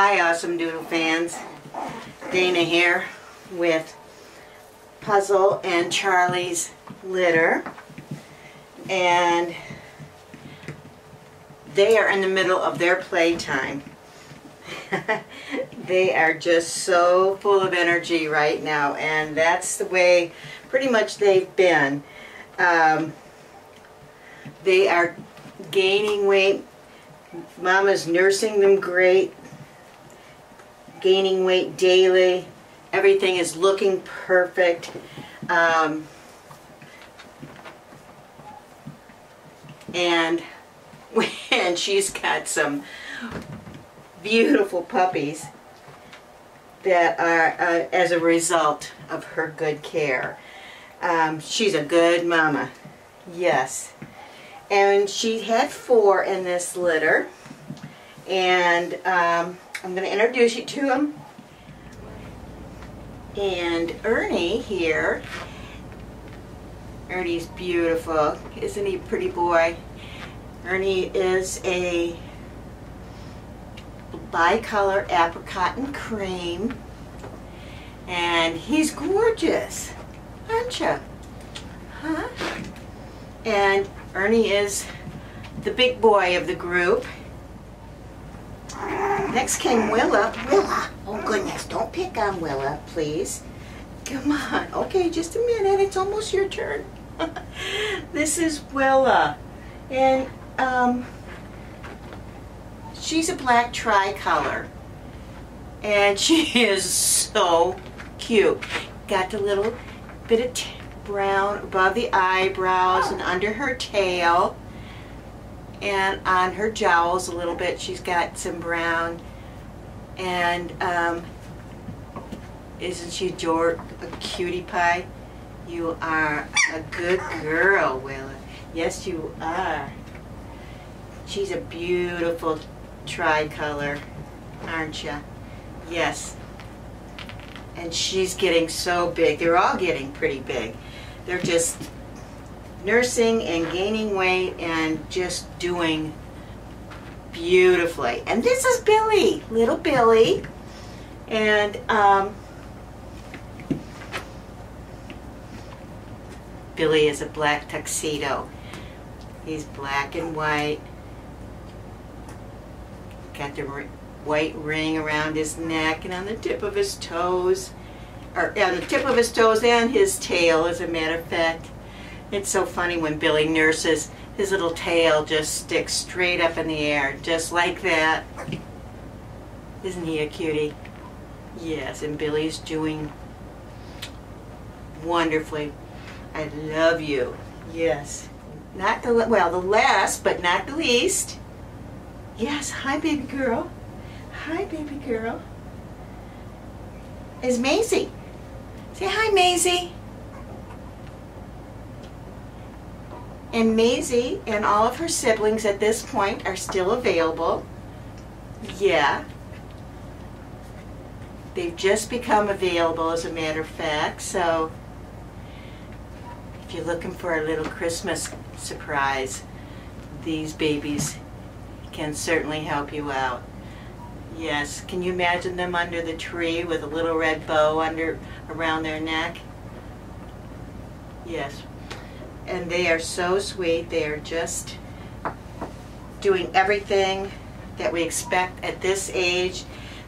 Hi Awesome Doodle fans, Dana here with Puzzle and Charlie's litter, and they are in the middle of their playtime. They are just so full of energy right now, and that's the way pretty much they've been. They are gaining weight. Mama's nursing them great. Gaining weight daily. Everything is looking perfect. And she's got some beautiful puppies that are as a result of her good care. She's a good mama. Yes. And she had 4 in this litter. And I'm going to introduce you to him. And Ernie here. Ernie's beautiful. Isn't he a pretty boy? Ernie is a bicolor apricot and cream. And he's gorgeous, aren't you? Huh? And Ernie is the big boy of the group. Next came Willa. Willa, oh goodness, don't pick on Willa, please. Come on, okay, just a minute, it's almost your turn. This is Willa, and she's a black tricolor, and she is so cute. Got the little bit of brown above the eyebrows and under her tail. And on her jowls a little bit, she's got some brown. And isn't she George a cutie pie? You are a good girl, Willa. Yes, you are. She's a beautiful tricolor, aren't you? Yes. And she's getting so big. They're all getting pretty big. They're just nursing and gaining weight and just doing beautifully. And this is Billy, little Billy. And Billy is a black tuxedo. He's black and white. Got the white ring around his neck and on the tip of his toes, or on the tip of his toes and his tail, as a matter of fact. It's so funny when Billy nurses, his little tail just sticks straight up in the air, just like that. Isn't he a cutie? Yes, and Billy's doing wonderfully. I love you. Yes. Not the, well, the last, but not the least. Yes, hi baby girl. Hi baby girl. Is Maisie. Say hi Maisie. And Maisie and all of her siblings at this point are still available. Yeah. They've just become available, as a matter of fact. So if you're looking for a little Christmas surprise, these babies can certainly help you out. Yes. Can you imagine them under the tree with a little red bow around their neck? Yes. And they are so sweet. They are just doing everything that we expect at this age.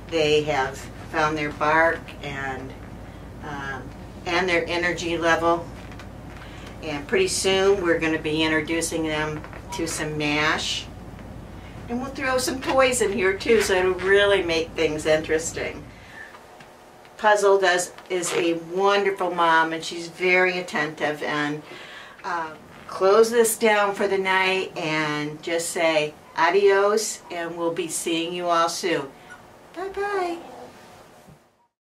They have found their bark and their energy level. And pretty soon we're going to be introducing them to some mash. And we'll throw some toys in here too, so it'll really make things interesting. Puzzle is a wonderful mom, and she's very attentive. And close this down for the night and just say adios, and we'll be seeing you all soon. Bye-bye.